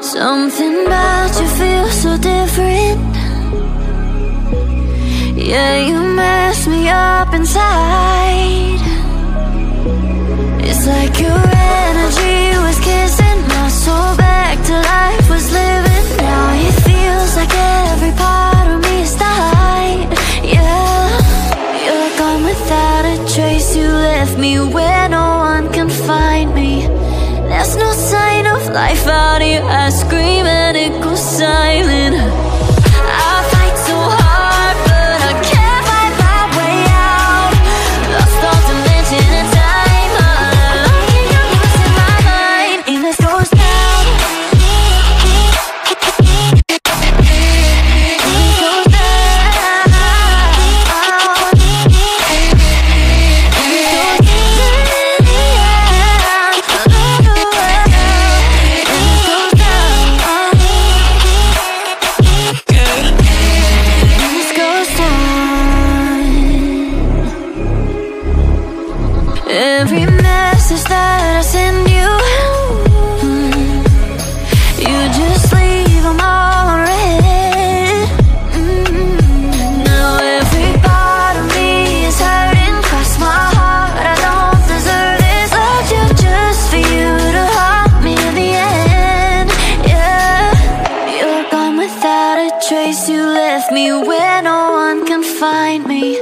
Something about you feels so different. Yeah, you mess me up inside. It's like your energy was kissing my soul back to life, was living. Now it feels like every part of me is died. Yeah, you're gone without a trace. You left me where no one can find me. There's no sign of life out here. I scream and it goes silent. I fight so hard, but I can't find my way out. Lost all dimension and time. All along in your voice in my mind. And this goes down. This goes down. This goes down. Every message that I send you, you just leave them all unread. Now every part of me is hurting. Cross my heart, I don't deserve this. Loved you just for you to haunt me in the end. Yeah, you're gone without a trace. You left me where no one can find me.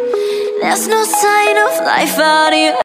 There's no sign of life out here.